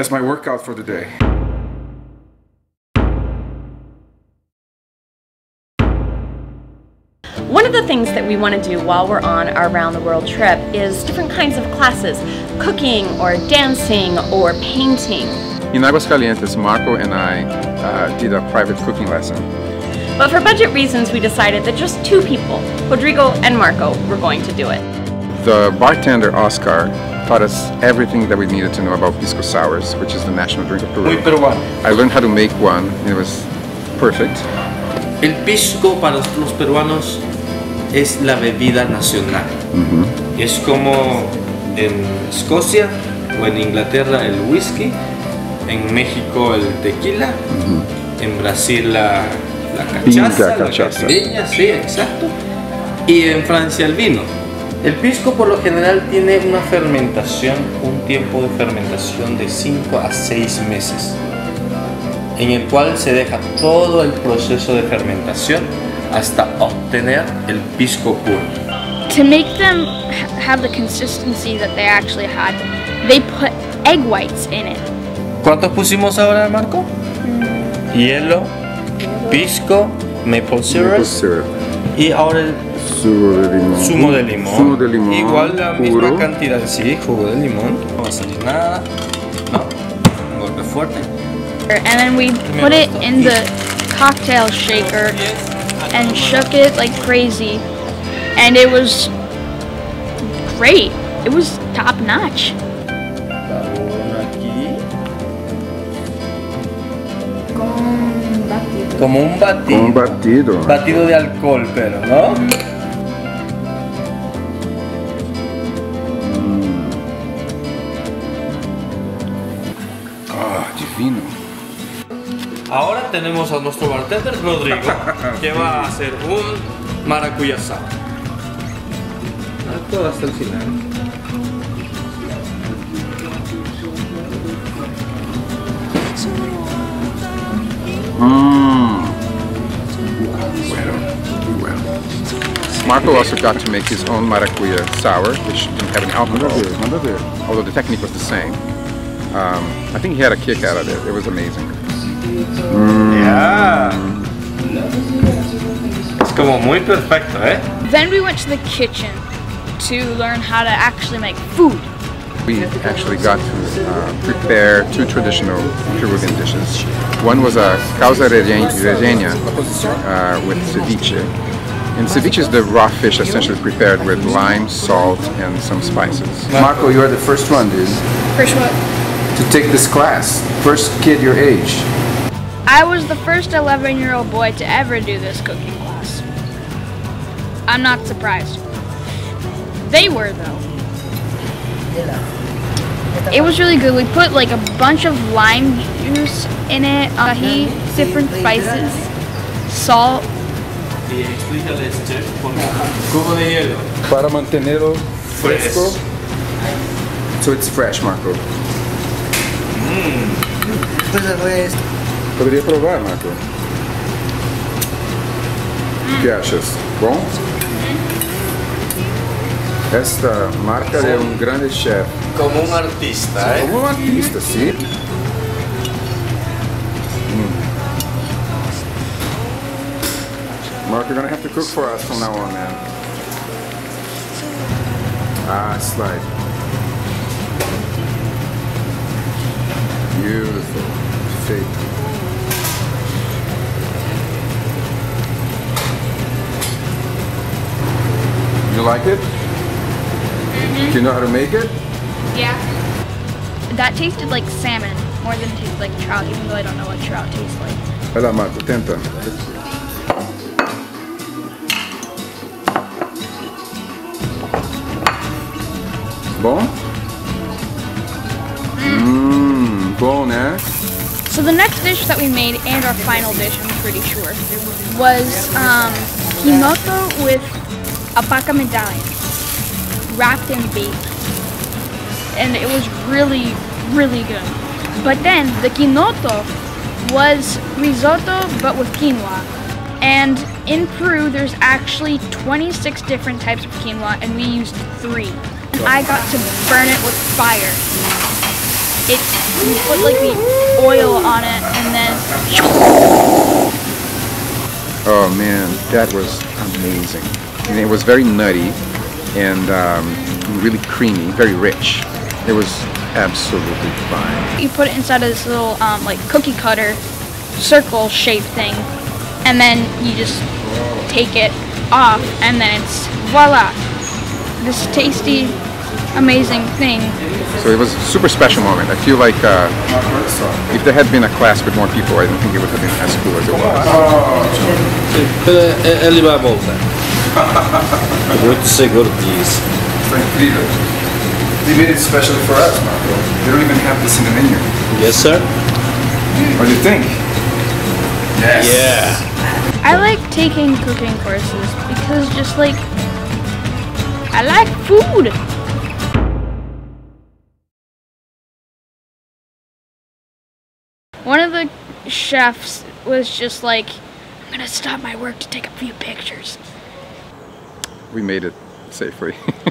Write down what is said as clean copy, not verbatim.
That's my workout for the day. One of the things that we want to do while we're on our round the world trip is different kinds of classes, cooking or dancing or painting. In Aguascalientes, Marco and I did a private cooking lesson. But for budget reasons, we decided that just two people, Rodrigo and Marco, were going to do it. The bartender, Oscar, taught us everything that we needed to know about pisco sours, which is the national drink of Peru. I learned how to make one, and it was perfect. El pisco para los peruanos es la bebida nacional. Es como en Escocia o en Inglaterra el whisky, en México el tequila, en Brasil la cachaza, la caipirinha, sí, exacto, y en Francia el vino. El pisco por lo general tiene una fermentación, un tiempo de fermentación de 5 a 6 meses, en el cual se deja todo el proceso de fermentación hasta obtener el pisco puro. To make them have the consistency that they actually had, they put egg whites in it. ¿Cuántos pusimos ahora, Marco? Hielo, pisco, maple syrup y ahora el zumo de limón. Igual la puro. Misma cantidad, sí, jugo de limón. No va a salir nada, no, un golpe fuerte. And then we put it in the cocktail shaker and shook it like crazy, and it was great. It was top notch. Como un batido. Un batido. Batido de alcohol, pero, ¿no? Ah, divino. Ahora tenemos a nuestro bartender Rodrigo, que va a hacer un maracuyá sour. Todo hasta el final. Marco also got to make his own maracuyá sour, which didn't have any alcohol, although the technique was the same. I think he had a kick out of it. It was amazing. Yeah. It's como muy perfecto, eh? Then we went to the kitchen to learn how to actually make food. We actually got to prepare two traditional Peruvian dishes. One was a causa regena with ceviche. And ceviche is the raw fish essentially prepared with lime, salt, and some spices. Marco, you are the first one, dude. First one? To take this class. First kid your age. I was the first 11-year-old boy to ever do this cooking class. I'm not surprised. They were, though. It was really good. We put like a bunch of lime juice in it, ají, different spices, salt. Y explícales, chef, con cubo de hielo. Para mantenerlo fresco. So it's fresh, Marco. Podría probar, Marco. ¿Qué achas? Bom? Esta marca de un grande chef. Como un artista, ¿eh? Como un artista, sí. Mark, you're gonna have to cook for us from now on, man. Ah, slide. Beautiful. Fake. You like it? Do you know how to make it? Yeah. That tasted like salmon more than it tasted like trout, even though I don't know what trout tastes like. Hola, Marco, tenta. Bom, né? So the next dish that we made, and our final dish, I'm pretty sure, was quinoto with alpaca medallions, wrapped in bacon. And it was really, really good. But then the quinoto was risotto, but with quinoa. And in Peru, there's actually 26 different types of quinoa, and we used 3. I got to burn it with fire. we put like the oil on it and then. Oh man, that was amazing. And it was very nutty and really creamy, very rich. It was absolutely fine. You put it inside of this little like cookie cutter circle shaped thing, and then you just take it off, and then it's voila, this tasty, amazing thing. So it was a super special moment. I feel like if there had been a class with more people, I don't think it would have been as cool as it was. Ele vai voltar. Muito seguro disso. Tranquilo. They made it special for us, Marco. They don't even have this in the menu. Yes, sir. What do you think? Yes. Yeah. I like taking cooking courses because just like, I like food. One of the chefs was just like, I'm gonna stop my work to take a few pictures. We made it safely.